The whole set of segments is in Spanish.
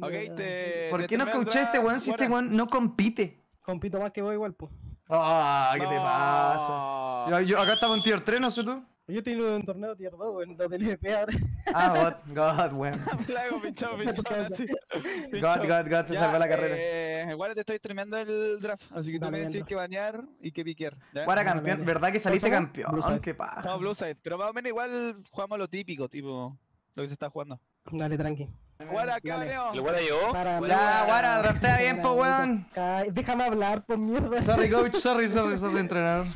Okay, ¿por qué no coaché a este weón si este weón no compite? Compito más que vos igual, pues. Ah, ¿qué te pasa? Yo acá estaba en tier 3, ¿no sé tú? Yo estoy en un torneo tier 2, weón, donde le pegar. Ah, God, weón. God, se salvó la carrera. Guara, te estoy streameando el draft, así que tú me decís que banear y que piquear. Guara, campeón, ¿verdad que saliste campeón? Qué paja. No, Blueside, pero más o menos igual jugamos lo típico, tipo, lo que se está jugando. Dale, tranqui. Guara, ¿qué hago? ¿Lo Guara llegó? Ya, Guara, draftea bien, po, weón. Déjame hablar, por mierda. Sorry, coach, sorry, entrenador.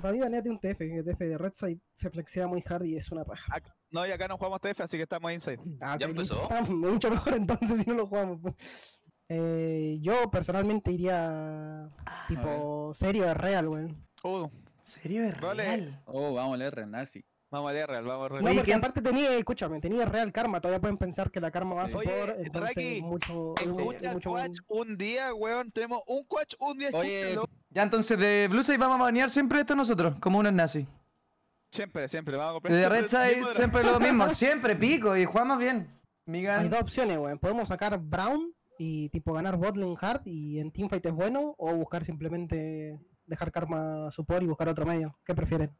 Para mí baneate un TF, el TF de Redside se flexea muy hard y es una paja. No, y acá no jugamos TF, así que estamos inside. Ah, ya empezó. Estamos mucho mejor entonces si no lo jugamos. Yo personalmente iría tipo serio de real, weón. Serio de real. Oh, vamos a leer Renazi. Vamos a leer real, vamos a real. No, porque aparte tenía, escúchame, tenía real karma, todavía pueden pensar que la karma va a support, entonces mucho... mucho quatch un día, weón, tenemos un quatch un día, escúchalo. Ya, entonces de Blueside vamos a banear siempre esto nosotros, como unos nazis. Siempre, vamos a comprar. De Redside siempre lo mismo, siempre pico y jugamos bien. Migan. Hay dos opciones, weón. Podemos sacar Brown y tipo ganar botlane hard y en teamfight es bueno, o buscar simplemente dejar karma support y buscar otro medio. ¿Qué prefieren?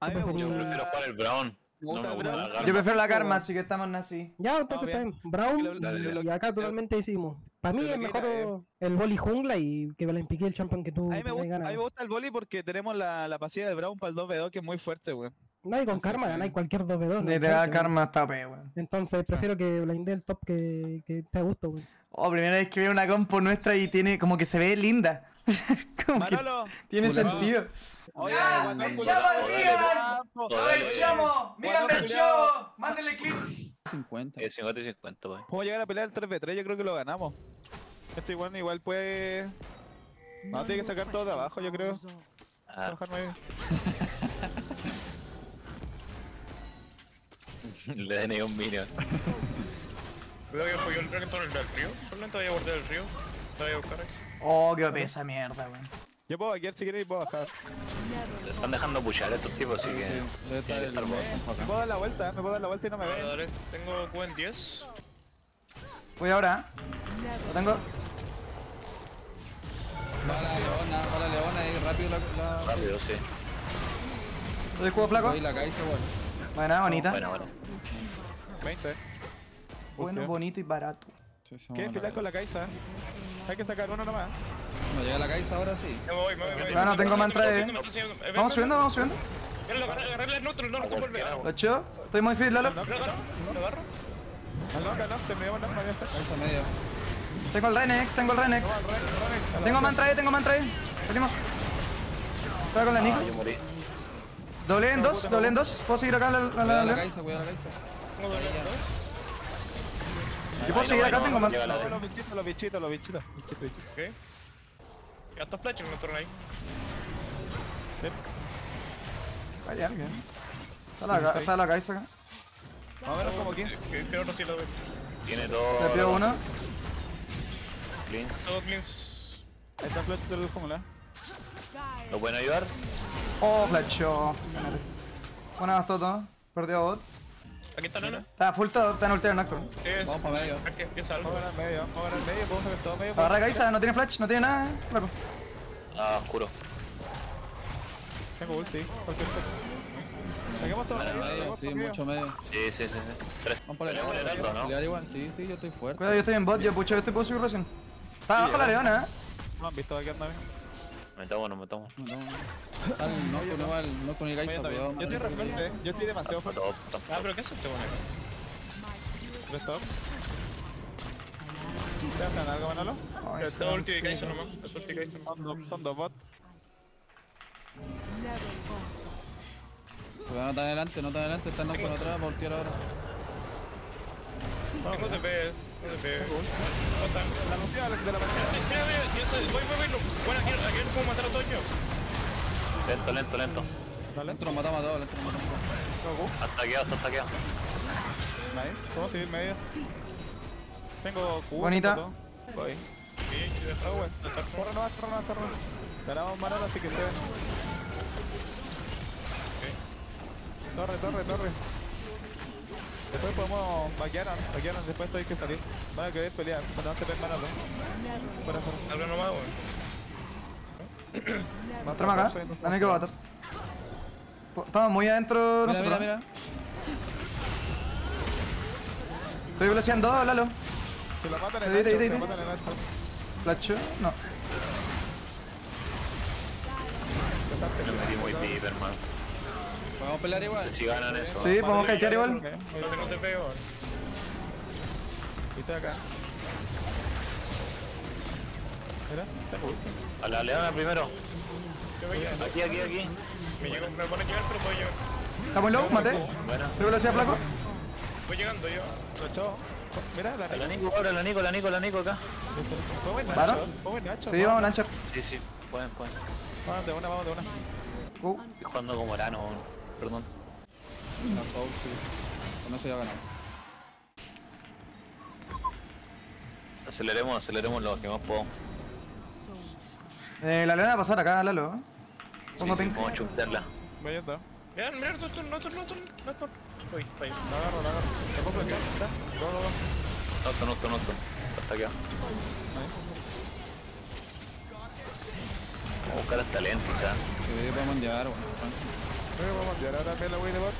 Yo prefiero jugar el Brown. Yo prefiero la karma, así que estamos nazi. Ya, entonces está bien. Brown y acá totalmente decimos. Para mí es mejor el boli jungla y que Belén pique el champion que tú ganas. A mí me gusta el boli porque tenemos la pasiva del Brown para el 2v2 que es muy fuerte, weón. No, y con karma ganáis cualquier 2v2. Te da karma hasta P, weón. Entonces prefiero que blindee el top que te gusto, weón. Oh, primera vez que veo una compo nuestra y tiene como que se ve linda. Como Manolo. Tiene sentido. ¡Oye, el chavo al Migan! ¡El chamo! ¡Migan del chavo! ¡Mándale clip! 50. 50 y 50, wey. ¿Cómo llegar a pelear el 3v3? Yo creo que lo ganamos. Este igual puede... No, tiene que sacar todo de abajo, yo creo. Le dan ahí un minion. Creo que fue el rellento del río. Solamente voy a guardar el río. Te voy a buscar ahí. Oh, qué OP esa mierda, weón. Yo puedo hackear si quieres y puedo bajar. Se están dejando pushar estos tipos, así que... Me puedo dar la vuelta, y no me ven. Tengo Q en 10. Voy ahora. Lo tengo. Va la leona ahí, rápido la... Rápido, sí. ¿Lo del cubo flaco? Ahí la caíse, weón. Buena, bonita. Bueno. 20. Bueno, bonito y barato. ¿Quieres pelear con la Kai'Sa? Hay que sacar uno nomás. No llega la Kai'Sa ahora sí. Me voy. No tengo mantra de... Vamos subiendo. Agarrarle el neutro, no estoy volviendo. ¿Lo chido? Estoy muy fit, Lalo. ¿Lo agarro? Al te me llevo el arma, ya está. Kai'Sa medio. Tengo el Renex, Tengo mantra de. Salimos. Estaba con la Nico. Yo morí. Doble en dos. Puedo seguir acá la Kai'Sa, cuidado la Kai'Sa. Yo puedo seguir acá, tengo más. Los bichitos. ¿Qué? Ya está flash en el turno ahí. Vaya alguien. Está la Kai'Sa acá. Más o menos como 15. Creo que sí lo ve. Tiene dos. Le pido uno. Cleans. Ahí está flash de luz como la. ¿Lo pueden ayudar? Oh, flashó. Buena bastota. Perdió bot. Aquí está Luna. Está full todo, está en ultero en Nocturne. Vamos para medio. Vamos para el medio, podemos sacar todo medio. Agarra Kai'Sa, no tiene flash, no tiene nada, loco. Ah, oscuro. Tengo ulti, cualquier cosa. Saquemos todo medio, sí, mucho medio. Sí. Tres. Vamos por el alto, ¿no? Pelear igual, sí, yo estoy fuerte. Cuidado, yo estoy en bot, yo pucho, puedo subir recién. Está abajo la leona, No han visto aquí andar. Me tomo. No con el Kai'Sa, cuidado. Yo estoy repente, yo estoy demasiado fuerte. Ah, pero ¿qué es este bueno acá? ¿Restop? ¿Te gastan algo, Manolo? Está ulti de Kai'Sa nomás. Son dos bots. No está adelante, están con atrás para ultiar ahora. Tengo TP, la noticia de la partida. Voy. Bueno, aquí no puedo matar a todos yo. Lento. Lento lo matamos a todos, Hasta queado. Nice, puedo seguir medio. Tengo Q. Bonita. Voy. Sí, bueno. Corre nomás. Ganamos Manolo, así que se ven. Torre. Después podemos vaquearon, después esto hay que salir. Van a querer pelear, cuando antes permanalo. Corazón. Algo nomás, weón. Matamos acá, tienen que matar. Estamos muy adentro. Mira, nosotros. Mira, mira. Estoy bloqueando, Lalo. Se la matan en el alto, se la matan en el alto. ¿Flacho? No. Pero me di muy piper, man. Vamos a pelear igual. No sé si ganan eso. Sí, vamos a caitear igual. No tengo TP, weón. Y estoy acá. Mira, a la leona primero. Aquí. Me pone a llegar, pero puedo llegar. ¿Estamos low? Maté. ¿Te velocidad, flaco? Voy llegando yo. Lo mira, la Nico acá. ¿Fue buen Nacho? Sí, vamos Nacho. Sí, pueden. Vamos de una. Estoy jugando como Morano, perdón. La Soul, sí. Con eso ya ganamos. Aceleremos lo que más podamos. La lana va a pasar acá, Lalo. Sí, vamos a chutarla. Vaya, está. Mirá, no turn. Uy, ahí. La agarro. ¿Te puedo bloquear? No. Hasta acá. Vamos a buscar hasta lento, quizás. Sí, vamos a llevar, bueno. Creo que vamos a llevar ahora acá la wey de bot.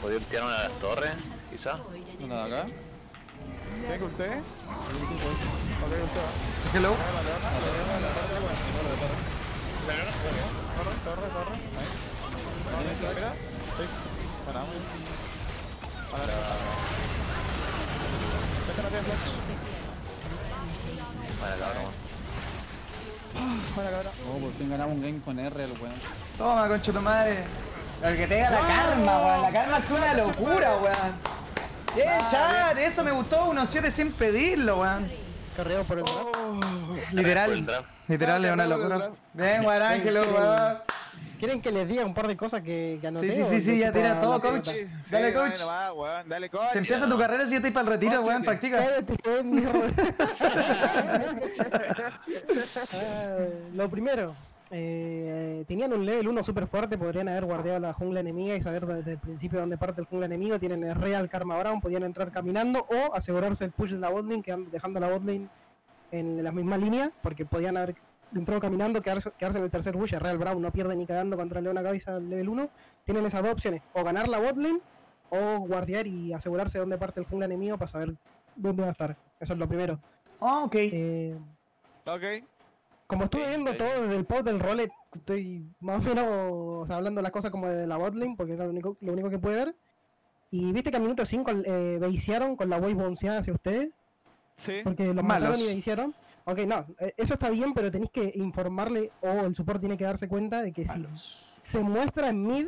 ¿Podría tirar una de las torres, quizás? ¿Una de acá? ¿Qué que usted? Ok, usted va. ¿Hello? Torre. Ahí. Paramos. Para cabrón. Oh, por fin ganamos un game con R, el weón. Toma, concho tu madre. El que tenga la karma, weón. La karma es una locura, weón. Chat, eso me gustó. 1-7 sin pedirlo, weón. Carreo por el draft. Literal, es una locura. Ven, Guarángelo, weón. ¿Quieren que les diga un par de cosas que anoté? Sí, ya tira todo, coach. Dale, coach. Dale, coach. Se empieza tu carrera si ya estoy para el retiro, weón, practica. Lo primero, tenían un level 1 súper fuerte, podrían haber guardado la jungla enemiga y saber desde el principio dónde parte el jungla enemigo. Tienen el real Karma Brown, podían entrar caminando o asegurarse el push de la botlane, dejando la botlane en la misma línea, porque podían haber entró caminando, quedarse en el tercer bush. Real Brown no pierde ni cagando contra Leona Cabeza del level 1. Tienen esas dos opciones: o ganar la botlane, o guardiar y asegurarse dónde parte el jungla enemigo para saber dónde va a estar. Eso es lo primero. Ok. Como estuve viendo todo desde el pod del rolet, estoy más o menos hablando las cosas como de la botlane, porque era lo único que pude ver. Y viste que al minuto 5 basearon con la wave bonceada hacia ustedes. Sí. Porque los mataron y basearon. Ok, no, eso está bien, pero tenéis que informarle o el support tiene que darse cuenta de que si se muestra en mid,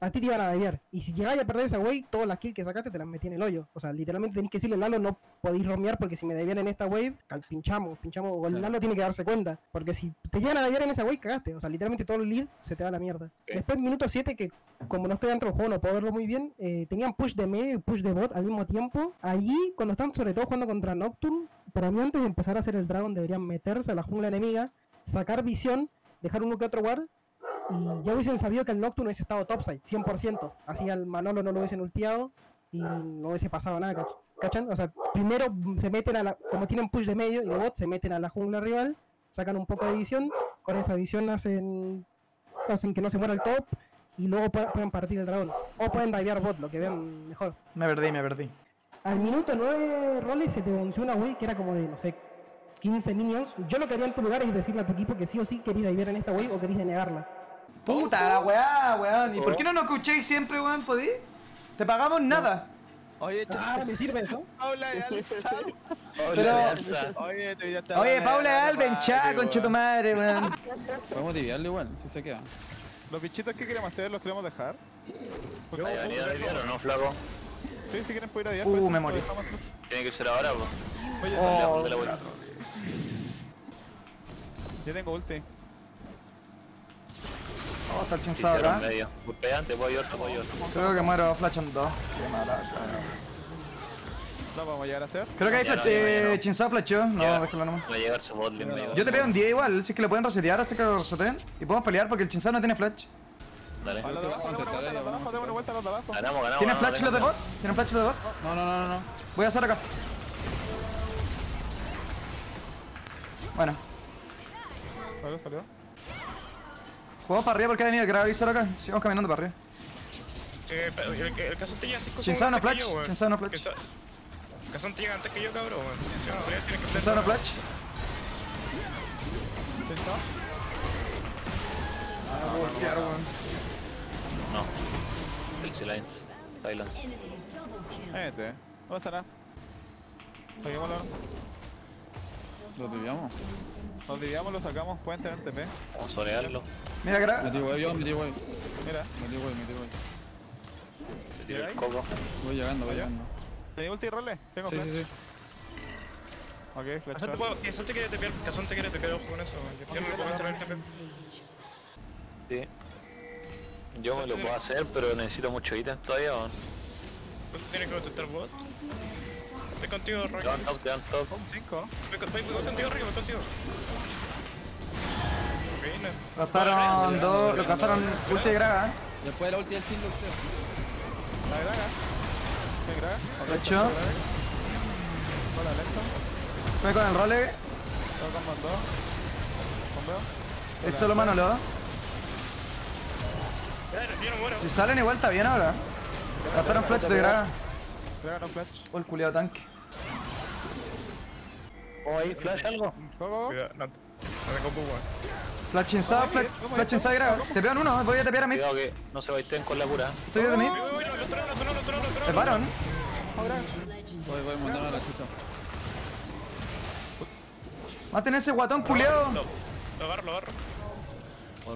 a ti te iban a desviar. Y si llegáis a perder esa wave, todas las kills que sacaste te las metí en el hoyo. O sea, literalmente tenéis que decirle, Lalo, no podéis romear porque si me desvian en esta wave, pinchamos. O el Lalo tiene que darse cuenta. Porque si te llegan a desviar en esa wave, cagaste. O sea, literalmente todo el lead se te va a la mierda. Okay. Después, minuto 7, que como no estoy dentro del juego, no puedo verlo muy bien, tenían push de medio y push de bot al mismo tiempo. Allí, cuando están sobre todo jugando contra Nocturne, para mí antes de empezar a hacer el dragon deberían meterse a la jungla enemiga, sacar visión, dejar uno que otro guard y ya hubiesen sabido que el Nocturne hubiese estado topside, 100%. Así al Manolo no lo hubiesen ultiado y no hubiese pasado nada, ¿cachan? O sea, primero se meten a la... Como tienen push de medio y de bot, se meten a la jungla rival, sacan un poco de visión, con esa visión hacen que no se muera el top y luego pueden partir el dragón. O pueden divear bot, lo que vean mejor. Me perdí. Al minuto 9, Rolex, se te venció una wave que era como de, no sé, 15 minions. Yo lo que haría en tu lugar es decirle a tu equipo que sí o sí querís divear en esta wave o querís denegarla. ¡Puta la weá, weón! ¿Y por qué no nos escucháis siempre, weón? ¿Podí? Te pagamos nada. Oye, chaval, ¿me sirve eso? Paula de Alza. Oye, Paula de Alba en chat, conche tu madre, weón. Podemos diviarle igual, si se queda. Los bichitos que queremos hacer, los queremos dejar. ¿Hay venida de diviar o no, flaco? Sí, si quieren poder adiar, me morí. Tiene que ser ahora, pues. Oye, no le voy a poner. Yo tengo ulti. Oh, está chanzado acá. Voy a ir. Creo que muero flashando. Qué mala. No vamos a llegar a hacer. Creo que hay chinzado flasheo. No, déjalo nomás. Voy a llegar su botlane. Yo te pego un 10 igual. Si es que lo pueden resetear, así que lo reseteen. Y podemos pelear porque el chinzado no tiene flash. Dale. Los de abajo, dame una vuelta a los de abajo. Ganamos. ¿Tienen flash los de bot? ¿Tienen flash los de bot? No. Voy a hacer acá. Bueno. Vale, salió. Jugamos para arriba porque ha venido el Gravyzlol acá. Sigamos caminando para arriba. El Kazan te llega 5 segundos. Sin saber no flash. El Kazan te llega antes que yo, cabrón. Sin saber no flash. No. El Silence. Silence. No pasa nada. Seguimos la hora. Lo desviamos. Lo desviamos, lo sacamos, pueden tener TP. Vamos a solearlo. Mira, cara. Me tiro wave. Mira. Me tiro wave. Me tiro el coco. Voy llegando. ¿Tenés ulti y role? Tengo flash. Sí. Ok, flash. Kazan te quiere tepear, ojo con eso. Yo no me puedo hacer el TP. Sí. Yo me lo puedo hacer, pero necesito mucho ítem todavía, ¿o no? ¿Tú tienes que contestar bot? Estoy contigo, Rocky. Down top. 5. Voy contigo, Rocky. Gastaron 2, lo gastaron ulti de Graga, Después de la ulti del Chino, usted. La de Graga. Hola, Lento. Fue con el role. Todo con bando. Bombeo. Es solo mano, lo da. Si salen igual está bien ahora. Gastaron flash de Graga. Graga no flash. O el culiado tanque. ¿O ahí flash algo? No tengo pupa. Flash inside, Graga. Te pegan uno, voy a tepear a mí. Cuidado que no se baiten con la cura. Estoy de mí. ¿Te paran? Voy a montar a la chuta. Maten ese guatón culiado. Lo agarro.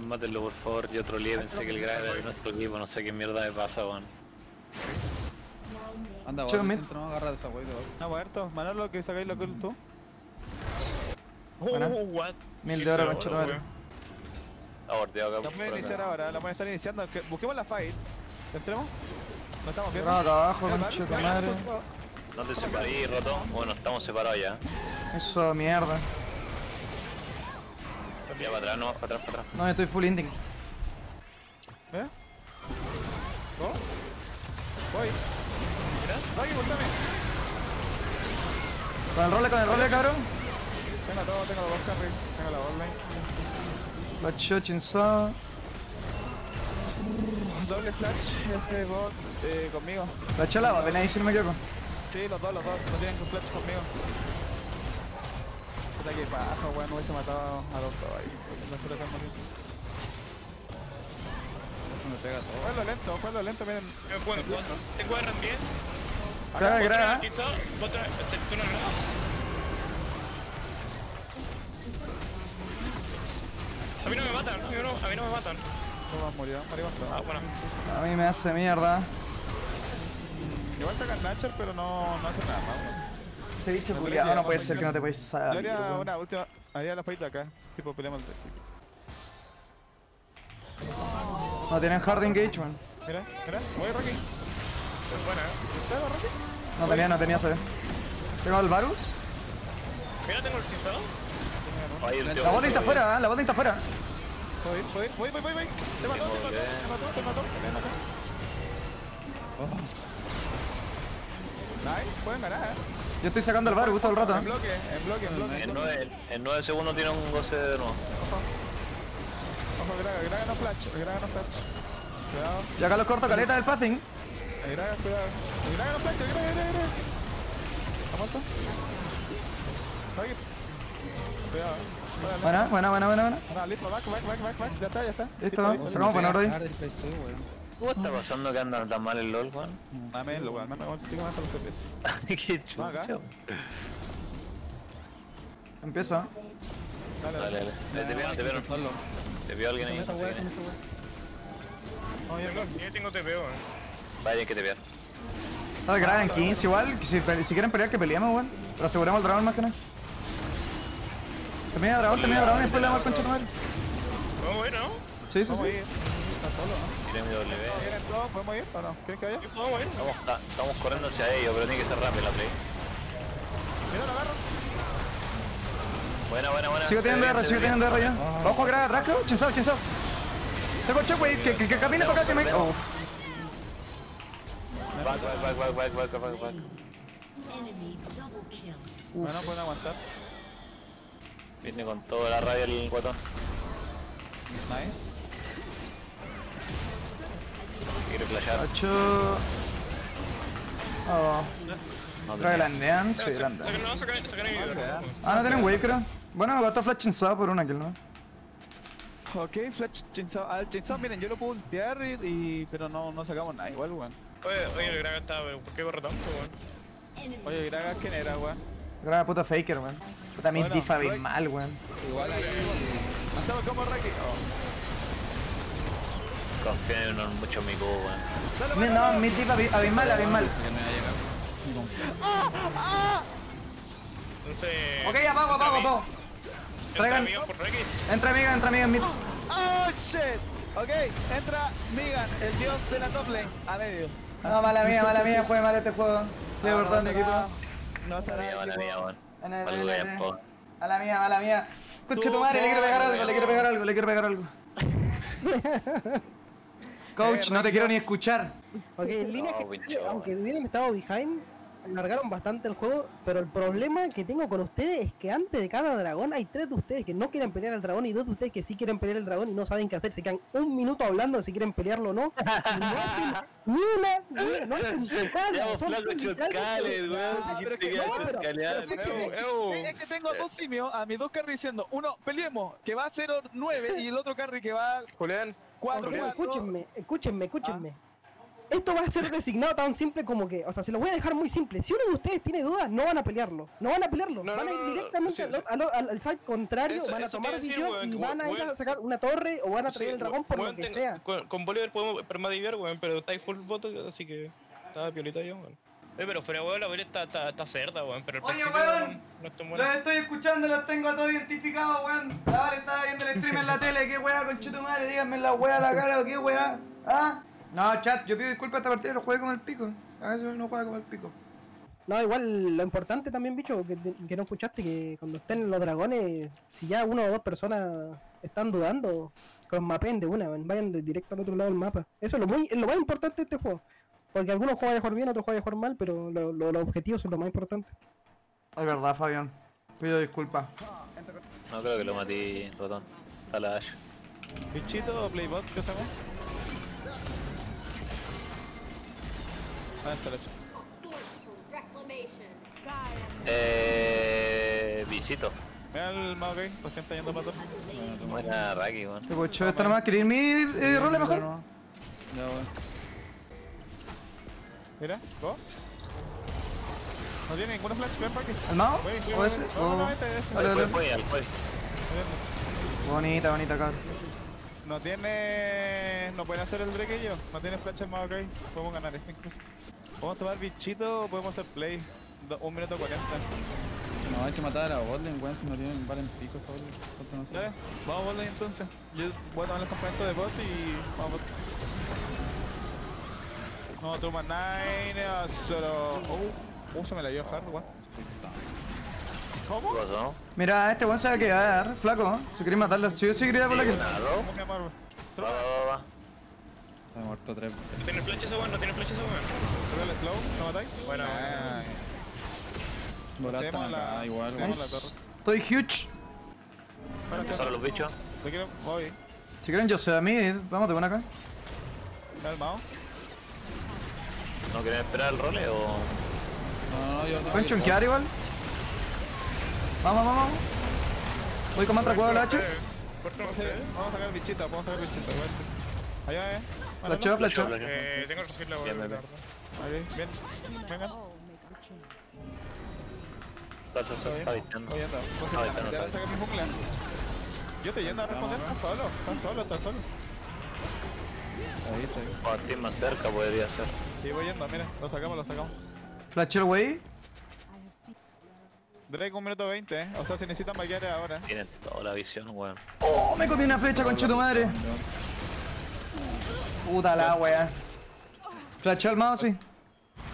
Mátenlo por favor, yo troleé, pensé que el Graga era de nuestro equipo, no sé qué mierda me pasa, weón. Anda, weón, no agarra esa wey, weón. No, muerto, Manolo, que sacáis lo que tú. What? 1000 de oro, conchero, weón. Está bordeado acá. Vamos a iniciar ahora, la van a estar iniciando. Busquemos la fight. ¿Entremos? No estamos bien. No, abajo, conchero, madre. ¿Dónde se paró ahí, roto? Bueno, estamos separados ya. Eso, mierda. Ya para atrás. No, yo estoy full ending. ¿Eh? ¿No? Voy. Mirá, voy, voltame. Con el role, cabrón. Tengo todo, tengo los dos carries, tengo la bot lane. Flash chinzado. Doble flash, este bot conmigo. Flash la bot, ven ahí si no me equivoco. Sí, los dos, no tienen que flash conmigo. Que baja, weón, hubiese matado a los dos ahí. Eso me pega todo. Fue lo lento, miren. Te cuadran bien. Acá, Graga. A mí no me matan. Todos murieron, arriba está. Ah, bueno. A mí me hace mierda. Igual sacan Natcher, pero no hace nada, weón. Te he dicho, culiado, no puede ser que no te puedes salir. Yo haría una última. Haría la fallita acá. Tipo, peleamos el deck. No tienen hard engagement. Mira. Voy, Rocky. Es buena, ¿Estás, Rocky? No tenía eso. ¿Tengo al Varus? Mira, tengo el pinzado. La bota está afuera, Voy. Te mató. Nice, pueden ganar, Yo estoy sacando al Varus todo el rato. En bloque. En 9 segundos tiene un goce de nuevo. Ojo, Graga no flash. Cuidado. Y acá los corto caleta del passing. Graga, cuidado. Graga no flash. ¿Ha muerto? Cuidado. Buena. Ahora, listo, back. Ya está. Listo, sacamos para ahora ahí. ¿Qué está pasando que andan tan mal el LOL, weón? Mamelo, weón, me consigo más a los FPS. Qué chulo. Empieza. Dale. Te veo. Se vio alguien ahí. Yo tengo TP, weón. Vaya, que te vean. Sale Graga en 15 igual. Si quieren pelear, que peleemos, weón. Pero aseguremos el dragón más que nada. Termina dragón y después le damos el concha tomar. Vamos a ir, ¿no? Sí. ¿Podemos ir o no? ¿Quieres que vaya? ¿Podemos ir? Estamos corriendo hacia ellos, pero tiene que ser rápido la play. Mira, lo agarro. Buena. Sigo teniendo R ya. Vamos a Graga atrás, creo. Chinsao. Se golpeó, güey. Que camine para acá, que me. Oh. Back. Bueno, pueden aguantar. Viene con toda la radio el guatón. Nice. Quiere flashear. 8. Oh. Grandean, sí, grandean. Ah, no tienen wave, creo. Bueno, va a estar flash chinzado por una kill, ¿no? Ok, flash chinzado. Al chinzado, miren, yo lo puedo ultear y... pero no sacamos nada igual, weón. Oye, el Graga está... ¿por qué corre tanto, weón? Oye, Graga, ¿quién era, weón? Graga, puta faker, weón. Puta, mi difa bien mal, weón. Igual ahí, weón. Lanzamos como Racky. Confíen en mucho mi go, weón. No, mi difa abismal. Entonces... ok, apago. Entra Migan, mid. Oh shit. Ok, entra Migan, el dios de la top lane, a medio. No, mala mía, juegue mal este juego. Estoy abortando equipo. No vas a nada, equipo. Mala mía. Escuche tu madre, le quiero pegar algo. Coach, no te quiero ni escuchar. Ok, en línea que aunque hubieran estado behind, largaron bastante el juego, pero el problema que tengo con ustedes es que antes de cada dragón hay 3 de ustedes que no quieren pelear al dragón y 2 de ustedes que sí quieren pelear al dragón y no saben qué hacer. Se quedan un minuto hablando de si quieren pelearlo o no. No hacen chocales, son chocales, weón. Es que tengo a 2 simios, a mis 2 carry diciendo, uno, peleemos, que va a 0-9 y el otro carry que va... Julián, 4. Escúchenme. Esto va a ser designado tan simple como que, o sea, se lo voy a dejar muy simple. Si uno de ustedes tiene dudas, no van a pelearlo. Van a ir directamente al site contrario, van a tomar decisión y van a ir a sacar una torre o van a traer el dragón por lo que sea. Con Bolívar podemos permadiviar, weón, pero está ahí full voto, así que estaba piolita yo, weón. Pero fuera, weón, la bolita está cerda, weón, pero el presidente no está muerto. Los estoy escuchando, los tengo a todos identificados, weón. La vale estaba viendo el stream en la tele, qué weá, conchetumadre, díganme la weá a la cara o qué weá, ¿ah? No, chat, yo pido disculpas a esta partida, lo jugué como el pico. A veces no juega como el pico. No, igual, lo importante también, bicho, que no escuchaste, que cuando estén los dragones, si ya 1 o 2 personas están dudando, que los mapeen de una, vayan directo al otro lado del mapa. Eso es lo más importante de este juego. Porque algunos juegan a jugar bien, otros juegan a jugar mal, pero los objetivos son lo más importante. Es verdad, Fabián. Pido disculpas. No creo que lo maté, ratón. A la Ash. ¿Bichito o Playbot? ¿Qué sacó? Bichito. Mira el Mao Gay, por siempre yendo para atrás. Buena Racky, weón. Te cocho esta nomás, ¿queréis mi role mejor? No, weón. Mira, ¿vos? No tiene ninguna flash, ven para aquí. ¿El Mao? ¿O ese? Voy. Bonita, cabrón. No tiene... no pueden hacer el Drake ellos. No tiene flash el Mao Gay. Podemos ganar este incluso. Podemos tomar bichito o podemos hacer play. 1 minuto 40. No, hay que matar a Botlane, weón, si no tienen valen pico esa Botlane. No sé. Dale, vamos a Botlane entonces. Yo voy a tomar el campamento de bot y vamos. No, toma 9, solo... se me la dio hard, weón. ¿Cómo? Mira, este weón se va a quedar, flaco. Si queréis matarlo, si yo sí quería por la que... Va. Me he muerto 3 veces. ¿No tiene flash ese weón? ¿Pero el slow? ¿No matáis? Bueno, volata acá, igual, estoy huge. Para empezar a los bichos. Te quiero, voy. Si quieren yo sea mid, vamos de buena acá. Calmao. ¿No quieren esperar el role o...? No, yo no. ¿Pueden chunkear igual? Vamos. Voy con más tracuado el H. Vamos a sacar bichita, Allá, Flasheo. Tengo que recibir la bola. Bien. Venga. Yo te yendo a responder tan solo. Ahí. Partir más cerca podría ser. Sí, voy yendo, mira, lo sacamos. Flasheo, güey. Drake 1 minuto 20, o sea, se necesitan maquear ahora. Tienen toda la visión, weón. Oh, me comí una flecha, concha tu madre. Puta la wea. Flasheo al mouse, sí.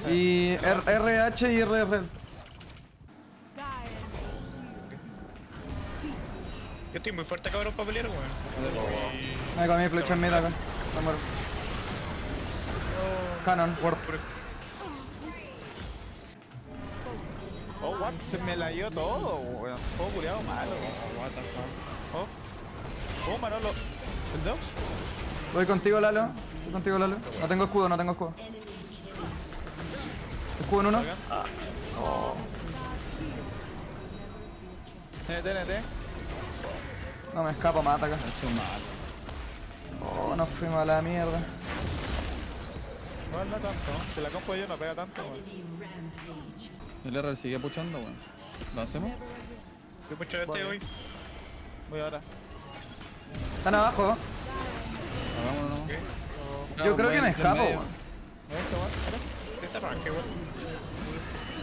Y RH y RR. Yo estoy muy fuerte, cabrón, para pelear, weón. Me comí flecha en mid acá. Me muero. Canon, ward. Oh, what? Se me la dio todo, weón. Juego culiado malo. What the fuck. Oh, Manolo. ¿El dos? Voy contigo, Lalo. Voy contigo, Lalo. No tengo escudo, no tengo escudo. ¿Escudo en uno? Ah. Oh. TNT. No me escapo, mata acá. Oh, nos fuimos a la mierda. No tanto, si la compo yo no pega tanto, weón. El R sigue puchando, weón. ¿Lo hacemos? Voy a puchar este hoy. Voy ahora. Están abajo, ¿no? Hagámonos. Okay. Yo creo que me escapo, weón. Este arranque, weón.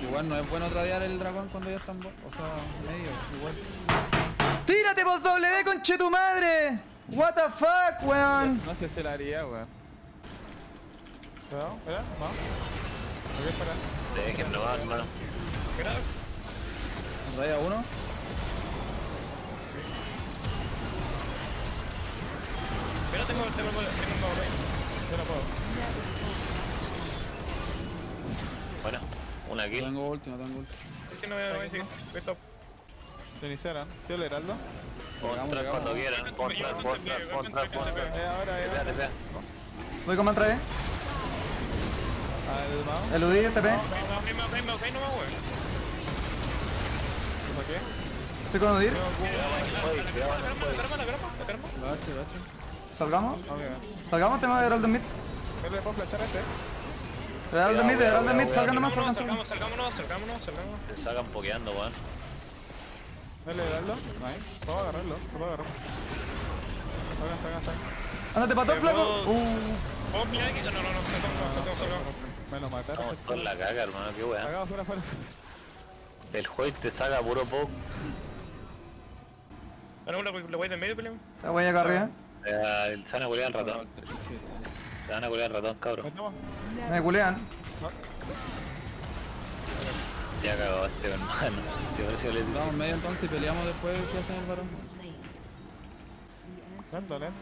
Igual no es bueno tradear el dragón cuando ya están, o sea, medio, igual. ¡Tírate por W, conche tu madre! What the fuck, weón. No sé si la haría, weón. Cuidado, espera, vamos. Hay que esperar. Sí, que no va, hermano. Espera. Raya uno. Espera, tengo el bolo. Yo no puedo. Bueno, una aquí. No tengo ulti, no tengo ulti. Sí, no voy a ver, sí. Voy top. ¿Te iniciaran? ¿Te lo heraldo? Contras cuando quieran. Contras. Ahora. Voy con mantra, eludí el TP. ¿Estoy con eludir? ¿Salgamos? ¿Salgamos? Tengo Heraldo en mid. Heraldo en mid, salgan nomás. Salgámonos. Se salgan pokeando, weón. Dale, Heraldo. Nice. Puedo agarrarlo, Salgan. Ándate para todo, flaco. Oh, mira aquí. No, me lo mataron. Vamos con la caca, hermano, qué weá. Acá, fuera. El juez te saca puro pop. Bueno, ¿lo voy de medio, pelín? La voy acá arriba. Se van a culear al ratón. Cabrón. Me culean. Ya cagó este, hermano. Vamos medio entonces y peleamos después. ¿Qué hacen el varón?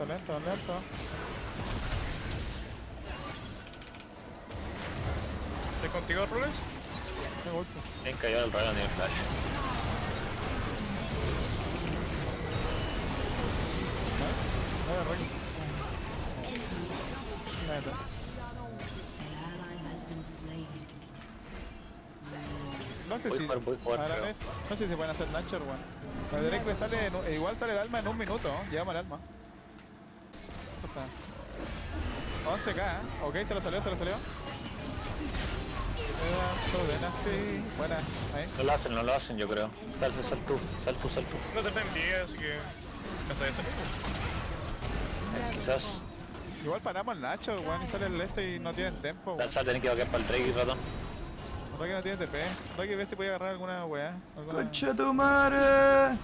Lento. ¿Estás contigo, Rules? Me golpe. He cayó el dragón y el flash. Nada. No sé si pueden hacer Nature, weón. La derecha sale, igual sale el alma en un minuto, ¿no? Llevamos el alma. 11k, ¿eh? Ok, se lo salió. Así. Buena, ahí. No lo hacen, yo creo. Sal tú. No te vendía, así que... ¿Qué es eso? Quizás. Igual paramos al Nacho, weón, y sale el este y no tienen tiempo, weón. Tienen que baquear para el Drake y ratón. Drake no tiene TP. Drake, ve si puede agarrar alguna weá. ¡Concha tu madre!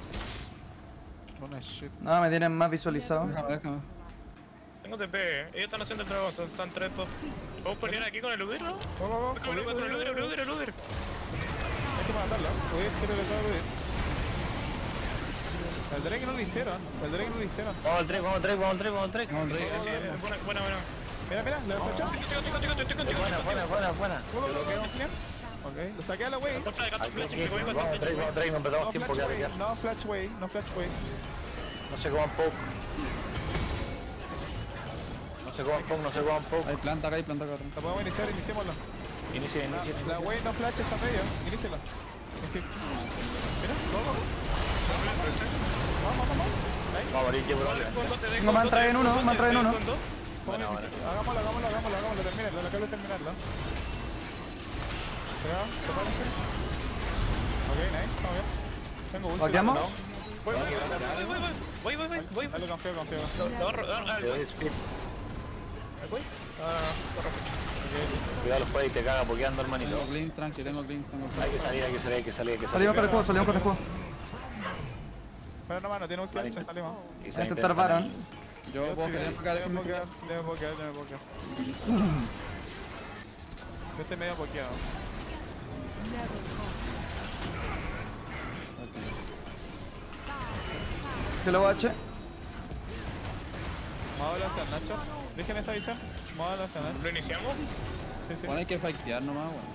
No, me tienen más visualizado. Déjame. Tengo TP, ellos están haciendo el trabajo, están 3-2. ¿Podemos pelear aquí con el Udir, no? Vamos. Con el Udir. Hay que matarlo, quiero que el Drake no lo hicieron, Vamos al Drake. Sí. Buena. Mira, lo despachó. Estoy contigo. Buena. Ok, lo saqué a la wey. No flashway. No se coman poco. Hay planta acá. La podemos iniciémosla. Inicie. La wey no flash está medio. Iníciela. Mira, vamos. Tengo mantra en uno. Hagámoslo, terminarlo. Lo acabo de terminarlo. Ok, nice, está bien. Tengo ulti. ¿Baqueamos? Voy. Dale, confío. Cuidado los juegos y te caga pokeando, hermanito. Tengo clean. Hay que salir. Salimos con el juego. Pero no, mano, tiene un clean, ya salimos. Este tardaron. Yo puedo pokear. Yo estoy medio pokeado. Hello H. Móvalo hacia Nacho. Déjenme esa visión. Móvalo hacia Nacho. ¿Lo iniciamos? Sí, sí. Bueno, hay que fightear nomás, weón. Bueno.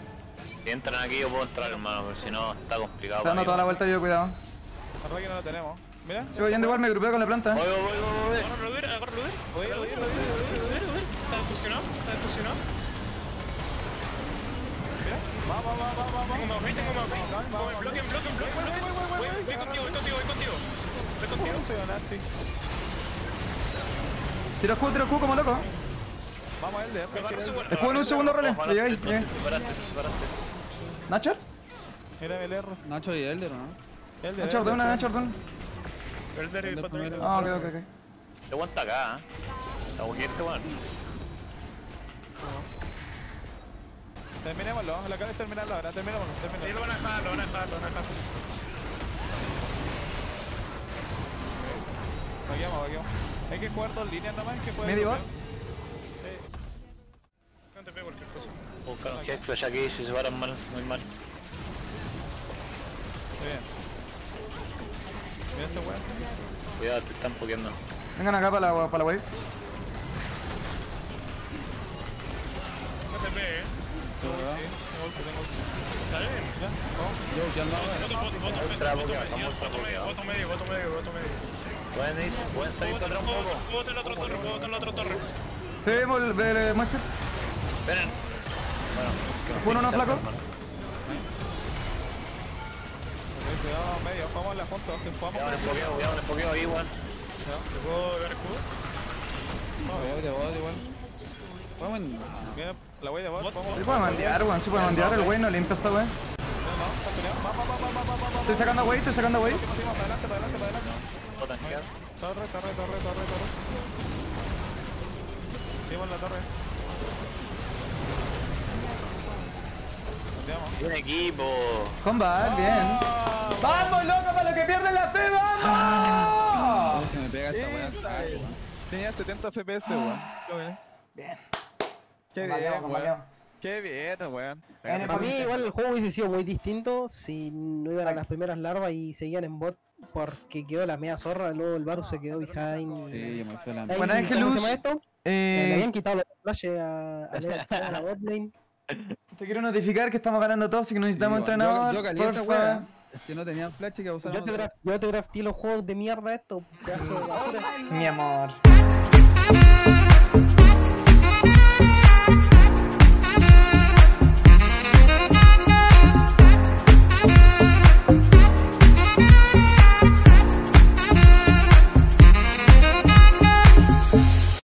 Si entran aquí yo puedo entrar, hermano, porque si no está complicado. Está dando toda la vuelta yo, cuidado. La Rocky no la tenemos. Mira. Sigo yendo igual, me grupeo con la planta. Voy. Agarra Robert, agarra Robert. Voy. Está fusionado, Mira. Va. Tengo más 20. Bloque. Voy contigo. Estoy contigo. Tiro Q como loco. Vamos a él de F. Después en un segundo relé. Le llegué. Separaste. ¿Nacho? Era el error. Nacho y Elder, ¿no? Nacho ordena. Elder y el patrón. Ah, ok. Te aguanta acá, Está urgente, weón. Terminémoslo. La acaba de terminarlo ahora. Terminémoslo. Sí, lo van a dejar. Vagueamos. Hay que jugar dos líneas nomás. ¿Medio? No te pego cualquier cosa. Buscaron que flash aquí, se separan mal, muy mal. Muy bien. Mira ese weón. Cuidado, te están pokeando. Vengan acá para la wave. No te pegues, ¿Está bien? Voto medio. Pueden salir para atrás un poco. Voten la otra torre. Te vemos el de Muesca. Esperen. Bueno. ¿Uno no flaco? Cuidado medio, vamos a la foto. Cuidado en el poqueo ahí, igual. ¿Te puedo dar escudo? No, de bot igual. La wey de bot. Sí puede mandear, weón. Sí puede mandear. El wey no limpia esta wey. Estoy sacando wey. Para adelante. Torre. Llevo en la torre. Buen equipo. Combat, bien. ¡Vamos, loco, para los que pierden la fe, vamos! Se me pega esta weá. Tenía 70 FPS, weón. Bien. Qué bien, weón. Para mí, igual el juego hubiese sido muy distinto si no iban a las primeras larvas y seguían en bot. Porque quedó la media zorra, luego el Baru se quedó behind. Sí, me fue la media. Bueno, Angelus, le habían quitado los flashes a la botlane. Te quiero notificar que estamos ganando todos y que necesitamos entrenador. Yo calié esa hueá. Que no tenían flash y que usaron. Yo te drafté los juegos de mierda estos, pedazo de basura. Mi amor.